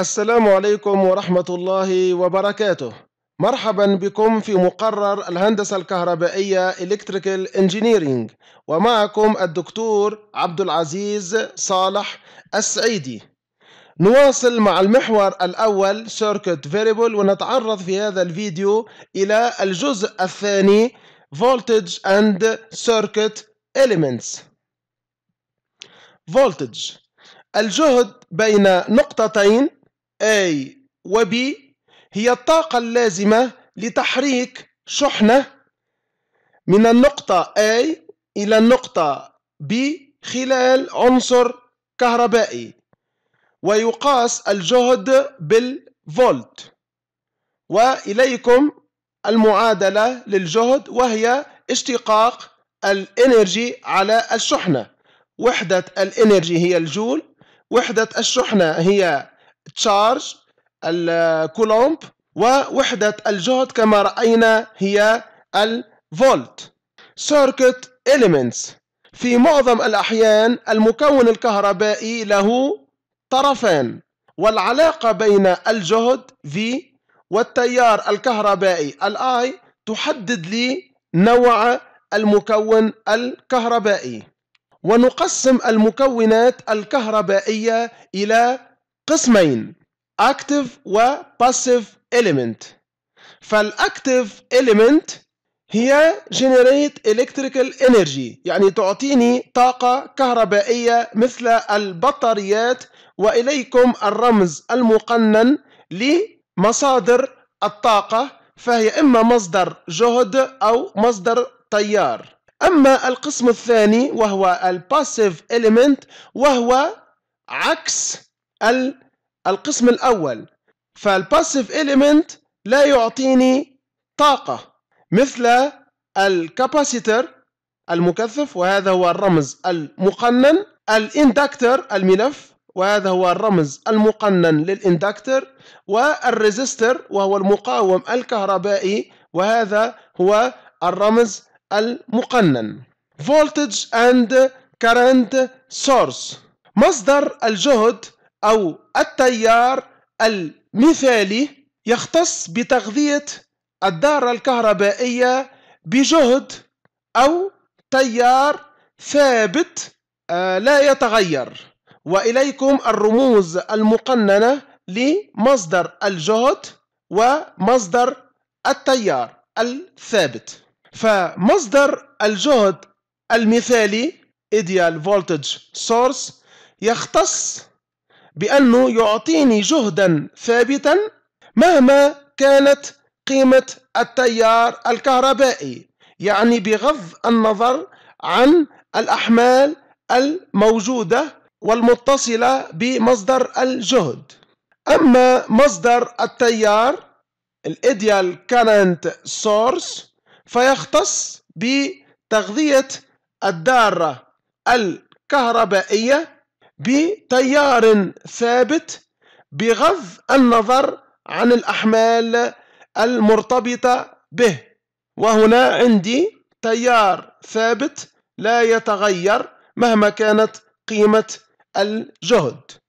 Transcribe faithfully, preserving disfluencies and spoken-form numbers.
السلام عليكم ورحمة الله وبركاته. مرحبا بكم في مقرر الهندسة الكهربائية Electrical Engineering، ومعكم الدكتور عبد العزيز صالح السعيدي. نواصل مع المحور الأول Circuit Variable، ونتعرض في هذا الفيديو إلى الجزء الثاني Voltage and Circuit Elements. Voltage، الجهد بين نقطتين A و B هي الطاقة اللازمة لتحريك شحنة من النقطة A إلى النقطة B خلال عنصر كهربائي، ويقاس الجهد بالفولت. وإليكم المعادلة للجهد، وهي اشتقاق الانرجي على الشحنة. وحدة الانرجي هي الجول، وحدة الشحنة هي تشارج الكولومب، ووحدة الجهد كما رأينا هي الفولت. سيركت إليمنتس، في معظم الأحيان المكون الكهربائي له طرفان، والعلاقة بين الجهد V والتيار الكهربائي الI تحدد لي نوع المكون الكهربائي. ونقسم المكونات الكهربائية إلى قسمين، Active و Passive Element. فالأكتيف إليمنت هي Generate Electrical Energy، يعني تعطيني طاقة كهربائية مثل البطاريات. وإليكم الرمز المقنن لمصادر الطاقة، فهي إما مصدر جهد أو مصدر تيار. أما القسم الثاني وهو الباسيف إليمنت، وهو عكس القسم الأول، فالباسيف إليمنت لا يعطيني طاقة مثل الكاباسيتر المكثف، وهذا هو الرمز المقنن، الإندكتر الملف، وهذا هو الرمز المقنن للإندكتر، والريزستر وهو المقاوم الكهربائي، وهذا هو الرمز المقنن. Voltage and Current Source، مصدر الجهد أو التيار المثالي يختص بتغذية الدارة الكهربائية بجهد أو تيار ثابت لا يتغير. وإليكم الرموز المقننة لمصدر الجهد ومصدر التيار الثابت. فمصدر الجهد المثالي Ideal Voltage Source يختص بأنه يعطيني جهدا ثابتا مهما كانت قيمة التيار الكهربائي، يعني بغض النظر عن الأحمال الموجودة والمتصلة بمصدر الجهد. أما مصدر التيار Ideal Current Source فيختص بتغذية الدارة الكهربائية بتيار ثابت بغض النظر عن الأحمال المرتبطة به. وهنا عندي تيار ثابت لا يتغير مهما كانت قيمة الجهد.